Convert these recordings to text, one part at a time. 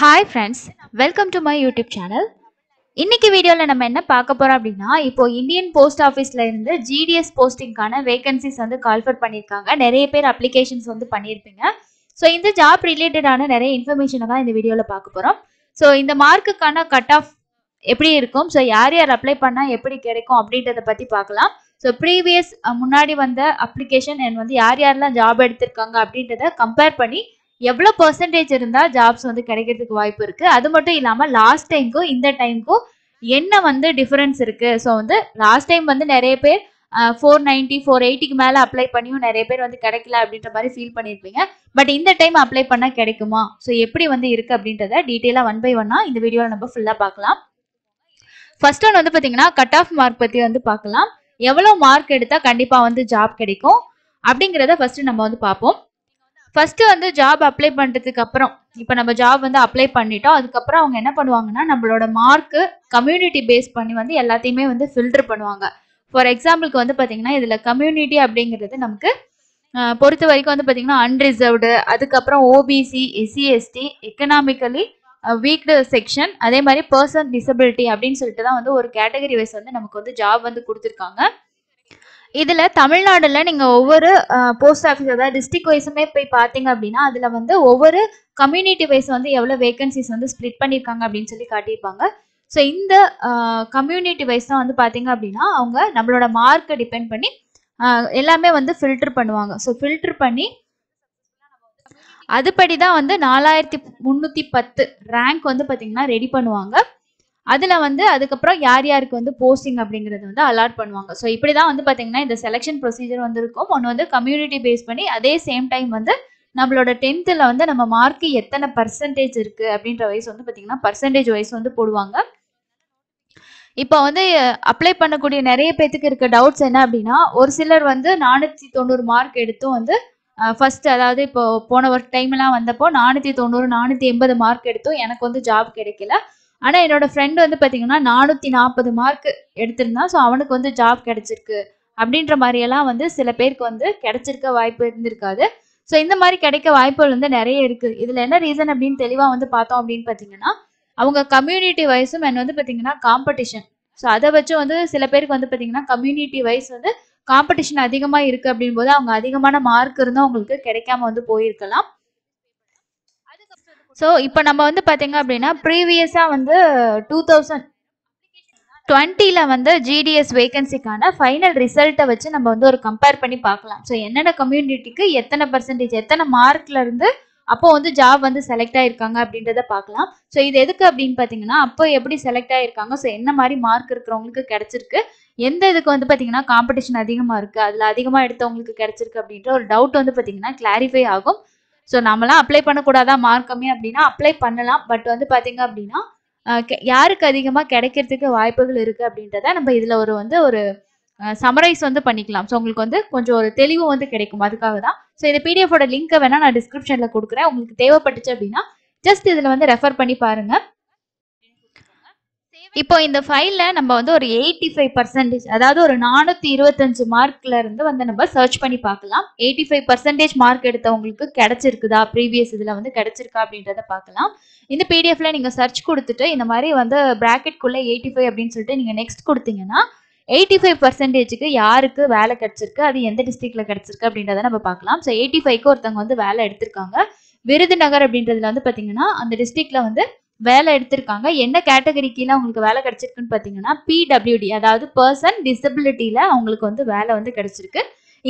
Hi friends, welcome to my YouTube channel. இன்னைக்கு வீடியோல நம்ம என்ன பார்க்க போறோம் அப்படினா, இப்போ இந்தியன் போஸ்ட் ஆபீஸ்ல இருந்து GDS போஸ்டிங்கான வேகன்சிஸ் வந்து கால் ஃபர் பண்ணிருக்காங்க. நிறைய பேர் அப்ளிகேஷன்ஸ் வந்து பண்ணிருப்பீங்க. சோ இந்த ஜாப் ரிலேட்டடான நிறைய இன்ஃபர்மேஷனை தான் இந்த வீடியோல பார்க்க போறோம். சோ இந்த மார்க்குக்கான கட் ஆஃப் எப்படி இருக்கும், சோ யார் யார் அப்ளை பண்ணா எப்படி கிடைக்கும் அப்படின்றத பத்தி பார்க்கலாம். சோ ப்ரீவியஸ் முன்னாடி வந்த அப்ளிகேஷன் அண்ட் வந்து யார் யாரெல்லாம் ஜாப் எடுத்திருக்காங்க அப்படின்றத கம்பேர் பண்ணி எவ்வளோ பெர்சன்டேஜ் இருந்தால் ஜாப்ஸ் வந்து கிடைக்கிறதுக்கு வாய்ப்பு இருக்குது. அது மட்டும் இல்லாமல் லாஸ்ட் டைமுக்கும் இந்த டைமுக்கும் என்ன வந்து டிஃப்ரென்ஸ் இருக்குது. ஸோ வந்து லாஸ்ட் டைம் வந்து நிறைய பேர் 490, 480க்கு மேலே அப்ளை பண்ணியும் நிறைய பேர் வந்து கிடைக்கல அப்படின்ற மாதிரி ஃபீல் பண்ணியிருப்பீங்க. பட் இந்த டைம் அப்ளை பண்ணால் கிடைக்குமா, ஸோ எப்படி வந்து இருக்குது அப்படின்றத டீட்டெயிலாக 1 by 1 இந்த வீடியோவில் நம்ம ஃபுல்லாக பார்க்கலாம். ஃபர்ஸ்ட் ஒன் வந்து பார்த்தீங்கன்னா கட் ஆஃப் மார்க் பற்றி வந்து பார்க்கலாம். எவ்வளோ மார்க் எடுத்தால் கண்டிப்பாக வந்து ஜாப் கிடைக்கும் அப்படிங்கிறத ஃபர்ஸ்ட்டு நம்ம வந்து பார்ப்போம். ஃபர்ஸ்ட் வந்து ஜாப் அப்ளை பண்ணுறதுக்கு அப்புறம், இப்போ நம்ம ஜாப் வந்து அப்ளை பண்ணிட்டோம், அதுக்கப்புறம் அவங்க என்ன பண்ணுவாங்கன்னா நம்மளோட மார்க்கு கம்யூனிட்டி பேஸ் பண்ணி வந்து எல்லாத்தையுமே வந்து ஃபில்டர் பண்ணுவாங்க. ஃபார் எக்ஸாம்பிளுக்கு வந்து பார்த்தீங்கன்னா இதில் கம்யூனிட்டி அப்படிங்கிறது நமக்கு பொறுத்த வரைக்கும் வந்து பார்த்தீங்கன்னா அன்ரிசர்வ்டு, அதுக்கப்புறம் OBC, SCST, economically weaker section, அதே மாதிரி பர்சன் டிசபிலிட்டி அப்படின்னு சொல்லிட்டு தான் வந்து ஒரு கேட்டகரி வைஸ் வந்து நமக்கு வந்து ஜாப் வந்து கொடுத்துருக்காங்க. இதுல தமிழ்நாடுல நீங்க ஒவ்வொரு போஸ்ட் ஆஃபீஸ், அதாவது டிஸ்ட்ரிக்ட் வைஸுமே போய் பாத்தீங்க அப்படின்னா அதுல வந்து ஒவ்வொரு கம்யூனிட்டி வைஸ் வந்து எவ்வளவு வேகன்சிஸ் வந்து ஸ்பிளிட் பண்ணிருக்காங்க அப்படின்னு சொல்லி காட்டியிருப்பாங்க. ஸோ இந்த கம்யூனிட்டி வைஸ் தான் வந்து பாத்தீங்க அப்படின்னா அவங்க நம்மளோட மார்க்கை டிபெண்ட் பண்ணி எல்லாமே வந்து ஃபில்டர் பண்ணுவாங்க. ஸோ ஃபில்டர் பண்ணி அதுபடிதான் வந்து 4310 ரேங்க் வந்து பாத்தீங்கன்னா ரெடி பண்ணுவாங்க. அதுல வந்து அதுக்கப்புறம் யார் யாருக்கு வந்து போஸ்டிங் அப்படிங்கறது வந்து அலாட் பண்ணுவாங்க. ஸோ இப்படிதான் வந்து பாத்தீங்கன்னா இந்த செலெக்ஷன் ப்ரொசீஜர் வந்து இருக்கும். ஒன்று வந்து கம்யூனிட்டி பேஸ் பண்ணி, அதே சேம் டைம் வந்து நம்மளோட 10th வந்து நம்ம மார்க்கு எத்தனை பர்சன்டேஜ் இருக்கு அப்படின்ற வைஸ் வந்து பாத்தீங்கன்னா பர்சன்டேஜ் வைஸ் வந்து போடுவாங்க. இப்போ வந்து அப்ளை பண்ணக்கூடிய நிறைய பேத்துக்கு இருக்க டவுட்ஸ் என்ன அப்படின்னா, ஒரு சிலர் வந்து 490 மார்க் எடுத்தும் வந்து ஃபர்ஸ்ட், அதாவது இப்போ போன ஒரு டைம்லாம் வந்தப்போ 490, 480 மார்க் எடுத்தும் எனக்கு வந்து ஜாப் கிடைக்கல. ஆனால் என்னோட ஃப்ரெண்டு வந்து பார்த்தீங்கன்னா 440 மார்க் எடுத்திருந்தான், ஸோ அவனுக்கு வந்து ஜாப் கிடைச்சிருக்கு அப்படின்ற மாதிரியெல்லாம் வந்து சில பேருக்கு வந்து கிடைச்சிருக்க வாய்ப்பு இருந்திருக்காது. ஸோ இந்த மாதிரி கிடைக்க வாய்ப்புகள் வந்து நிறைய இருக்குது. இதில் என்ன ரீசன் அப்படின்னு தெளிவாக வந்து பார்த்தோம் அப்படின்னு பார்த்தீங்கன்னா அவங்க கம்யூனிட்டி வைஸும் என்ன வந்து பார்த்தீங்கன்னா காம்படிஷன். ஸோ அதை வச்சு வந்து சில பேருக்கு வந்து பார்த்தீங்கன்னா கம்யூனிட்டி வைஸ் வந்து காம்படிஷன் அதிகமாக இருக்குது அப்படின் போது அவங்க அதிகமான மார்க் இருந்தால் அவங்களுக்கு கிடைக்காம வந்து போயிருக்கலாம். ஸோ இப்போ நம்ம வந்து பார்த்தீங்க அப்படின்னா ப்ரீவியஸாக வந்து 2020ல் வந்து GDS வேகன்சிக்கான ஃபைனல் ரிசல்ட்டை வச்சு நம்ம வந்து ஒரு கம்பேர் பண்ணி பார்க்கலாம். ஸோ என்னென்ன கம்யூனிட்டிக்கு எத்தனை பர்சன்டேஜ், எத்தனை மார்க்லேருந்து அப்போ வந்து ஜாப் வந்து செலக்ட் ஆகிருக்காங்க அப்படின்றத பார்க்கலாம். ஸோ இது எதுக்கு அப்படின்னு பார்த்தீங்கன்னா அப்போ எப்படி செலக்ட் ஆகிருக்காங்க, ஸோ என்ன மாதிரி மார்க் இருக்கிறவங்களுக்கு கிடச்சிருக்கு, எந்த இதுக்கு வந்து பார்த்தீங்கன்னா காம்படிஷன் அதிகமாக இருக்குது, அதில் அதிகமாக எடுத்தவங்களுக்கு கிடச்சிருக்கு அப்படின்ற ஒரு டவுட் வந்து பார்த்தீங்கன்னா கிளாரிஃபை ஆகும். ஸோ நம்மளாம் அப்ளை பண்ணக்கூடாதா மார்க் கம்மி அப்படின்னா அப்ளை பண்ணலாம். பட் வந்து பார்த்தீங்க அப்படின்னா யாருக்கு அதிகமாக கிடைக்கிறதுக்கு வாய்ப்புகள் இருக்குது அப்படின்றத நம்ம இதில் ஒரு சமரைஸ் வந்து பண்ணிக்கலாம். ஸோ உங்களுக்கு வந்து கொஞ்சம் ஒரு தெளிவு வந்து கிடைக்கும், அதுக்காக தான். ஸோ இந்த பிடிஎஃபோட லிங்க்கை வேணால் நான் டிஸ்கிரிப்ஷனில் கொடுக்குறேன். உங்களுக்கு தேவைப்பட்டுச்சு அப்படின்னா ஜஸ்ட் இதில் வந்து ரெஃபர் பண்ணி பாருங்கள். இப்போ இந்த ஃபைலில் நம்ம வந்து ஒரு 85%, அதாவது ஒரு 425 மார்க்ல இருந்து வந்து நம்ம சர்ச் பண்ணி பார்க்கலாம். 85% மார்க் எடுத்தவங்களுக்கு கிடைச்சிருக்குதா, ப்ரீவியஸ் இதில் வந்து கிடைச்சிருக்கா அப்படின்றத பார்க்கலாம். இந்த பிடிஎஃப்ல நீங்கள் சர்ச் கொடுத்துட்டு இந்த மாதிரி வந்து ப்ராக்கெட்குள்ளே 85 அப்படின்னு சொல்லிட்டு நீங்கள் நெக்ஸ்ட் கொடுத்தீங்கன்னா 85%க்கு யாருக்கு வேலை கிடைச்சிருக்கு, அது எந்த டிஸ்ட்ரிக்ட்ல கிடைச்சிருக்கு அப்படின்றத நம்ம பார்க்கலாம். ஸோ 85க்கு ஒருத்தவங்க வந்து வேலை எடுத்திருக்காங்க. விருதுநகர் அப்படின்றதுல வந்து பார்த்தீங்கன்னா அந்த டிஸ்ட்ரிக்ட்ல வந்து வேலை எடுத்திருக்காங்க. என்ன கேட்டகரிக்குல அவங்களுக்கு வேலை கிடைச்சிருக்குன்னு பார்த்தீங்கன்னா PWD, அதாவது பர்சன் டிசபிலிட்டியில அவங்களுக்கு வந்து வேலை வந்து கிடைச்சிருக்கு.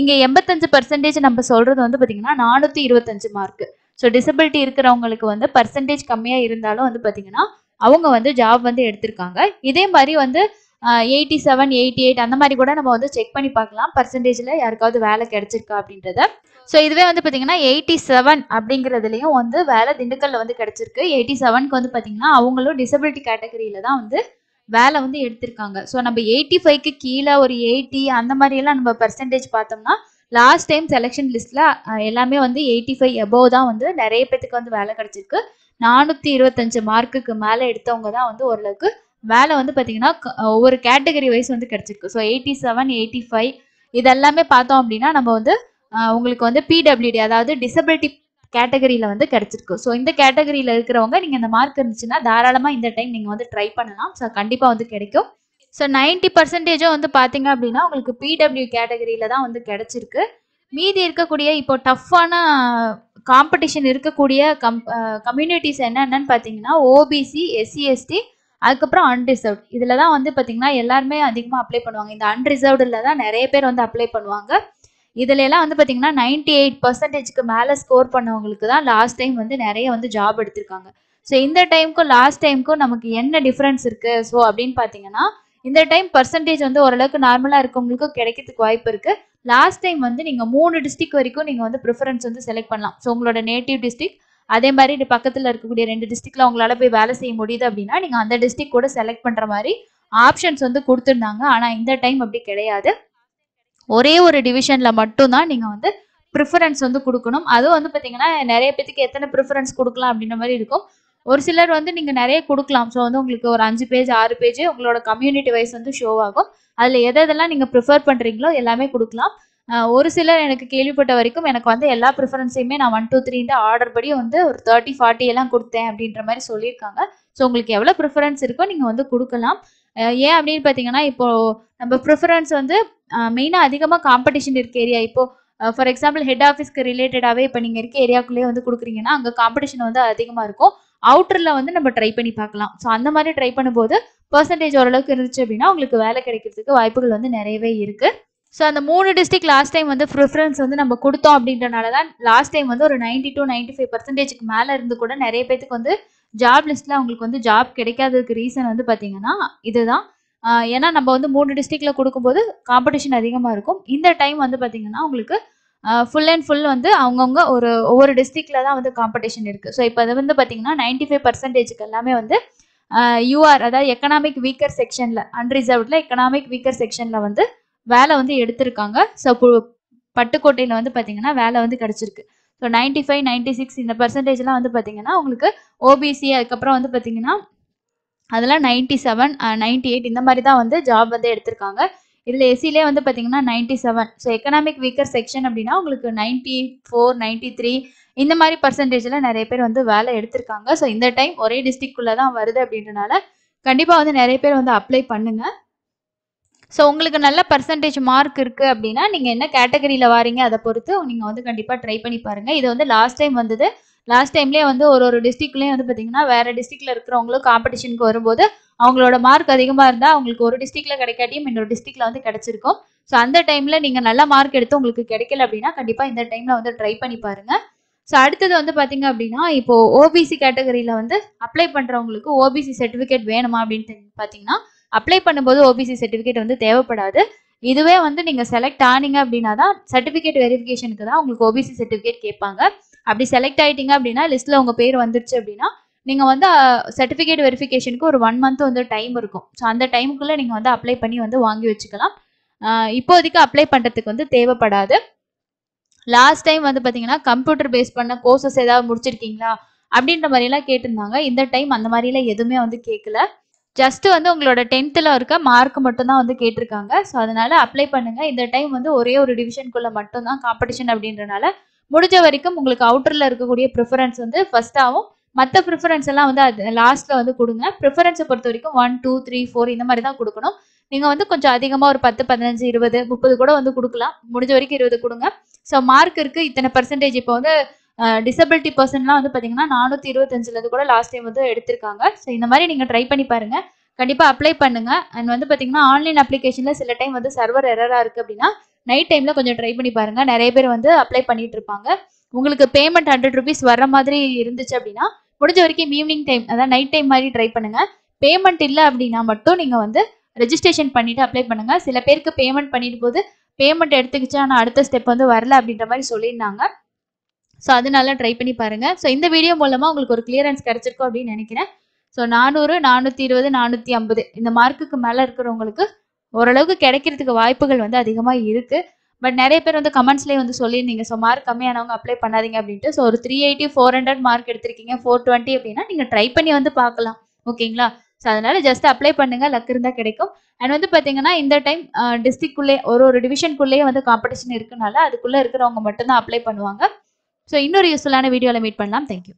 இங்கே 85% நம்ம சொல்றது வந்து பார்த்தீங்கன்னா 425 மார்க்கு. ஸோ டிசபிலிட்டி இருக்கிறவங்களுக்கு வந்து பர்சன்டேஜ் கம்மியாக இருந்தாலும் வந்து பார்த்தீங்கன்னா அவங்க வந்து ஜாப் வந்து எடுத்திருக்காங்க. இதே மாதிரி வந்து 87, 88 அந்த மாதிரி கூட நம்ம வந்து செக் பண்ணி பார்க்கலாம் பர்சன்டேஜில் யாருக்காவது வேலை கிடைச்சிருக்கா அப்படின்றத. ஸோ இதுவே வந்து பார்த்தீங்கன்னா 87 அப்படிங்கிறதுலையும் வந்து வேலை திண்டுக்கல்ல வந்து கிடைச்சிருக்கு. 87க்கு வந்து பார்த்தீங்கன்னா அவங்களும் டிசபிலிட்டி கேட்டகரியில தான் வந்து வேலை வந்து எடுத்திருக்காங்க. ஸோ நம்ம 85க்கு கீழே ஒரு 80 அந்த மாதிரியெல்லாம் நம்ம பர்சன்டேஜ் பார்த்தோம்னா லாஸ்ட் டைம் செலெக்ஷன் லிஸ்ட்ல எல்லாமே வந்து 85 அபோவ் தான் வந்து நிறைய பேத்துக்கு வந்து வேலை கிடைச்சிருக்கு. 425 மார்க்குக்கு மேலே எடுத்தவங்க தான் வந்து ஓரளவுக்கு வேலை வந்து பார்த்தீங்கன்னா ஒவ்வொரு கேட்டகரி வைஸ் வந்து கிடைச்சிருக்கு. ஸோ 87, 85 இதெல்லாமே பார்த்தோம் அப்படின்னா நம்ம வந்து உங்களுக்கு வந்து PWD, அதாவது disability category la vandu kedachirukku. So inda category la irukkravanga neenga indha mark irundhuchina dharalama indha time neenga vandu try pannalam. So kandipa vandu kedaikum. So 90% vandu pathinga appadina ungalku PW category la dhaan vandu kedachirukku. மீதி இருக்கக்கூடிய இப்போ டஃப்பான competition இருக்கக்கூடிய communities என்னென்னு பார்த்தீங்கன்னா OBC SC ST அதுக்கப்புறம் unreserved இதில் தான் வந்து பார்த்தீங்கன்னா எல்லாருமே அதிகமாக அப்ளை பண்ணுவாங்க. இந்த அன்ரிசர்வ்டில் தான் நிறைய பேர் வந்து அப்ளை பண்ணுவாங்க. இதுலலாம் வந்து பார்த்தீங்கன்னா 98%க்கு மேலே ஸ்கோர் பண்ணவங்களுக்கு தான் லாஸ்ட் டைம் வந்து நிறைய வந்து ஜாப் எடுத்திருக்காங்க. ஸோ இந்த டைமுக்கும் லாஸ்ட் டைமுக்கும் நமக்கு என்ன டிஃப்ரென்ஸ் இருக்குது ஸோ அப்படின்னு பார்த்தீங்கன்னா இந்த டைம் பர்சன்டேஜ் வந்து ஓரளவுக்கு நார்மலாக இருக்கவங்களுக்கும் கிடைக்கிறதுக்கு வாய்ப்பு இருக்குது. லாஸ்ட் டைம் வந்து நீங்கள் 3 டிஸ்ட்ரிக்ட் வரைக்கும் நீங்கள் வந்து ப்ரிஃபரன்ஸ் வந்து செலக்ட் பண்ணலாம். ஸோ உங்களோட நேட்டிவ் டிஸ்ட்ரிக்ட் அதே மாதிரி பக்கத்தில் இருக்கக்கூடிய 2 டிஸ்ட்ரிக்டில் உங்களால் போய் வேலை செய்ய முடியுது அப்படின்னா நீங்கள் அந்த டிஸ்ட்ரிக்ட் கூட செலக்ட் பண்ணுற மாதிரி ஆப்ஷன்ஸ் வந்து கொடுத்துருந்தாங்க. ஆனால் இந்த டைம் அப்படி கிடையாது. ஒரே ஒரு டிவிஷனில் மட்டும்தான் நீங்கள் வந்து ப்ரிஃபரன்ஸ் வந்து கொடுக்கணும். அதுவும் வந்து பார்த்தீங்கன்னா நிறைய பேருக்கு எத்தனை ப்ரிஃபரன்ஸ் கொடுக்கலாம் அப்படின்ற மாதிரி இருக்கும். ஒரு சிலர் வந்து நீங்கள் நிறைய கொடுக்கலாம். ஸோ வந்து உங்களுக்கு ஒரு 5 பேஜ் 6 பேஜ் உங்களோட கம்யூனிட்டி வைஸ் வந்து ஷோ ஆகும். அதில் எதெல்லாம் நீங்கள் ப்ரிஃபர் பண்ணுறீங்களோ எல்லாமே கொடுக்கலாம். ஒரு சிலர் எனக்கு கேள்விப்பட்ட வரைக்கும் எனக்கு வந்து எல்லா ப்ரிஃபரன்ஸையுமே நான் 1 2 3 ஆர்டர் படி வந்து ஒரு 30 40 எல்லாம் கொடுத்தேன் அப்படின்ற மாதிரி சொல்லியிருக்காங்க. ஸோ உங்களுக்கு எவ்வளோ ப்ரிஃபரன்ஸ் இருக்கோ நீங்கள் வந்து கொடுக்கலாம். ஏன் அப்படின்னு பார்த்தீங்கன்னா இப்போது நம்ம ப்ரிஃபரன்ஸ் வந்து மெயினாக அதிகமாக காம்படிஷன் இருக்க ஏரியா இப்போது ஃபார் எக்ஸாம்பிள் ஹெட் ஆஃபீஸ்க்கு ரிலேட்டடாகவே இப்போ நீங்கள் இருக்க ஏரியாவுக்குள்ளேயே வந்து கொடுக்குறீங்கன்னா அங்கே காம்படிஷன் வந்து அதிகமாக இருக்கும். அவுட்டரில் வந்து நம்ம ட்ரை பண்ணி பார்க்கலாம். ஸோ அந்த மாதிரி ட்ரை பண்ணும்போது பர்சன்டேஜ் ஓரளவுக்கு இருந்துச்சு அப்படின்னா உங்களுக்கு வேலை கிடைக்கிறதுக்கு வாய்ப்புகள் வந்து நிறையவே இருக்குது. ஸோ அந்த 3 டிஸ்ட்ரிக்ட் லாஸ்ட் டைம் வந்து ப்ரிஃபரன்ஸ் வந்து நம்ம கொடுத்தோம் அப்படின்றனால தான் லாஸ்ட் டைம் வந்து ஒரு 92-95% மேலே இருந்து கூட நிறைய பேருக்கு வந்து ஜாப் லிஸ்ட்டில் அவங்களுக்கு வந்து ஜாப் கிடைக்காததுக்கு ரீசன் வந்து பார்த்தீங்கன்னா இதுதான். ஏன்னா நம்ம வந்து 3 டிஸ்ட்ரிக்டில் கொடுக்கும்போது காம்படிஷன் அதிகமாக இருக்கும். இந்த டைம் வந்து பார்த்தீங்கன்னா உங்களுக்கு ஃபுல் அண்ட் ஃபுல் வந்து அவங்கவுங்க ஒவ்வொரு டிஸ்ட்ரிக்டில் தான் வந்து காம்படிஷன் இருக்குது. ஸோ இப்போ அது வந்து பார்த்தீங்கன்னா 95% எல்லாமே வந்து யூஆர் அதாவது எக்கனாமிக் வீக்கர் செக்ஷனில் அன்ரிசர்வ்டில் எக்கனாமிக் வீக்கர் செக்ஷனில் வந்து வேலை வந்து எடுத்திருக்காங்க. ஸோ பட்டுக்கோட்டையில் வந்து பார்த்தீங்கன்னா வேலை வந்து கிடச்சிருக்கு. ஸோ 95-96 இந்த பர்சன்டேஜ்லாம் வந்து பார்த்தீங்கன்னா உங்களுக்கு ஓபிசி அதுக்கப்புறம் வந்து பார்த்தீங்கன்னா அதெல்லாம் 97-98 இந்த மாதிரி தான் வந்து ஜாப் வந்து எடுத்திருக்காங்க. இதில் எஸ்சிலே வந்து பார்த்தீங்கன்னா 97. ஸோ எக்கனாமிக் வீக்கர் செக்ஷன் அப்படின்னா உங்களுக்கு 94-93 இந்த மாதிரி பர்சன்டேஜில் நிறைய பேர் வந்து வேலை எடுத்திருக்காங்க. ஸோ இந்த டைம் ஒரே டிஸ்ட்ரிக்ட்குள்ளே தான் வருது அப்படின்றனால கண்டிப்பாக வந்து நிறைய பேர் வந்து அப்ளை பண்ணுங்கள். ஸோ உங்களுக்கு நல்ல பர்சன்டேஜ் மார்க் இருக்குது அப்படின்னா நீங்கள் என்ன கேட்டகரியில் வாரீங்க அதை பொறுத்து நீங்கள் வந்து கண்டிப்பாக ட்ரை பண்ணி பாருங்கள். இது வந்து லாஸ்ட் டைம் வந்தது. லாஸ்ட் டைம்லேயே வந்து ஒரு டிஸ்ட்ரிக்ட்லேயும் வந்து பார்த்தீங்கன்னா வேறு டிஸ்ட்ரிக்டில் இருக்கிறவங்களும் காம்படிஷனுக்கு வரும்போது அவங்களோட மார்க் அதிகமாக இருந்தால் அவங்களுக்கு ஒரு டிஸ்ட்ரிக்டில் கிடைக்காட்டியும் இன்னொரு டிஸ்ட்ரிக்டில் வந்து கிடச்சிருக்கும். ஸோ அந்த டைமில் நீங்கள் நல்ல மார்க் எடுத்து உங்களுக்கு கிடைக்கல அப்படின்னா கண்டிப்பாக இந்த டைமில் வந்து ட்ரை பண்ணி பாருங்கள். ஸோ அடுத்தது வந்து பார்த்தீங்க அப்படின்னா இப்போது ஓபிசி கேட்டகரியில் வந்து அப்ளை பண்ணுறவங்களுக்கு ஓபிசி சர்டிஃபிகேட் வேணுமா அப்படின்னு பார்த்தீங்கன்னா அப்ளை பண்ணும்போது ஓபிசி சர்டிஃபிகேட் வந்து தேவைப்படாது. இதுவே வந்து நீங்கள் செலக்ட் ஆனீங்க அப்படின்னா தான் சர்டிஃபிகேட் வெரிஃபிகேஷனுக்கு தான் உங்களுக்கு ஓபிசி சர்டிஃபிகேட் கேட்பாங்க. அப்படி செலக்ட் ஆகிட்டீங்க அப்படின்னா லிஸ்ட்டில் உங்கள் பேர் வந்துருச்சு அப்படின்னா நீங்கள் வந்து சர்டிஃபிகேட் வெரிஃபிகேஷனுக்கு ஒரு 1 month வந்து டைம் இருக்கும். ஸோ அந்த டைமுக்குள்ளே நீங்கள் வந்து அப்ளை பண்ணி வந்து வாங்கி வச்சுக்கலாம். இப்போதைக்கு அப்ளை பண்ணுறதுக்கு வந்து தேவைப்படாது. லாஸ்ட் டைம் வந்து பார்த்தீங்கன்னா கம்ப்யூட்டர் பேஸ் பண்ண கோர்சஸ் ஏதாவது முடிச்சிருக்கீங்களா அப்படின்ற மாதிரிலாம் கேட்டிருந்தாங்க. இந்த டைம் அந்த மாதிரிலாம் எதுவுமே வந்து கேட்கல. ஜஸ்ட்டு வந்து உங்களோட 10th இருக்க மார்க் மட்டும்தான் வந்து கேட்டிருக்காங்க. ஸோ அதனால் அப்ளை பண்ணுங்கள். இந்த டைம் வந்து ஒரே ஒரு டிவிஷனுக்குள்ளே மட்டும்தான் காம்படிஷன் அப்படின்றனால முடிஞ்ச வரைக்கும் உங்களுக்கு அவுட்டரில் இருக்கக்கூடிய ப்ரிஃபரன்ஸ் வந்து ஃபஸ்ட்டாகவும் மற்ற ப்ரிஃபரன்ஸ் எல்லாம் வந்து அது லாஸ்ட்டில் வந்து கொடுங்க. ப்ரிஃபரன்ஸை பொறுத்த வரைக்கும் 1 2 3 4 இந்த மாதிரி தான் கொடுக்கணும். நீங்கள் வந்து கொஞ்சம் அதிகமாக ஒரு 10 15 20 30 கூட வந்து கொடுக்கலாம். முடிஞ்ச வரைக்கும் 20 கொடுங்க. ஸோ மார்க் இருக்குது இத்தனை பர்சன்டேஜ் இப்போ வந்து டிசபிலிட்டி பர்சன்லாம் வந்து பார்த்தீங்கன்னா 425 கூட லாஸ்ட் டைம் வந்து எடுத்திருக்காங்க. ஸோ இந்த மாதிரி நீங்கள் ட்ரை பண்ணி பாருங்கள். கண்டிப்பாக அப்ளை பண்ணுங்கள். அண்ட் வந்து பார்த்தீங்கன்னா ஆன்லைன் அப்ளிகேஷனில் சில டைம் வந்து சர்வர் எரராக இருக்குது அப்படின்னா நைட் டைமில் கொஞ்சம் ட்ரை பண்ணி பாருங்கள். நிறைய பேர் வந்து அப்ளை பண்ணிட்டு இருப்பாங்க. உங்களுக்கு பேமெண்ட் 100 rupees வர மாதிரி இருந்துச்சு அப்படின்னா முடிஞ்ச வரைக்கும் ஈவினிங் டைம் அதாவது நைட் டைம் மாதிரி ட்ரை பண்ணுங்கள். பேமெண்ட் இல்லை அப்படின்னா மட்டும் நீங்கள் வந்து ரெஜிஸ்ட்ரேஷன் பண்ணிவிட்டு அப்ளை பண்ணுங்கள். சில பேருக்கு பேமெண்ட் பண்ணிட்டு போது பேமெண்ட் எடுத்துக்கிச்சு ஆனால் அடுத்த ஸ்டெப் வந்து வரல அப்படின்ற மாதிரி சொல்லியிருந்தாங்க. ஸோ அதனால ட்ரை பண்ணி பாருங்கள். ஸோ இந்த வீடியோ மூலமாக உங்களுக்கு ஒரு கிளியரன்ஸ் கிடச்சிருக்கும் அப்படின்னு நினைக்கிறேன். ஸோ 400-420-450 இந்த மார்க்குக்கு மேலே இருக்கிறவங்களுக்கு ஓரளவுக்கு கிடைக்கிறதுக்கு வாய்ப்புகள் வந்து அதிகமாக இருக்குது. பட் நிறைய பேர் வந்து கமெண்ட்ஸ்லேயே வந்து சொல்லியிருந்தீங்க ஸோ மார்க் கம்மியானவங்க அப்ளை பண்ணாதீங்க அப்படின்ட்டு. ஸோ ஒரு 380-400 மார்க் எடுத்திருக்கீங்க 420 அப்படின்னா நீங்கள் ட்ரை பண்ணி வந்து பார்க்கலாம் ஓகேங்களா. ஸோ அதனால் ஜஸ்ட் அப்ளை பண்ணுங்கள். லக் இருந்தால் கிடைக்கும். அண்ட் வந்து பார்த்தீங்கன்னா இந்த டைம் டிஸ்ட்ரிக்ட்குள்ளே ஒரு டிவிஷனுக்குள்ளேயே வந்து காம்படிஷன் இருக்குனால அதுக்குள்ளே இருக்கிறவங்க மட்டும்தான் அப்ளை பண்ணுவாங்க. So, இன்னொரு யூஸ்ஃபுல்லான வீடியோல மீட் பண்ணலாம். Thank you.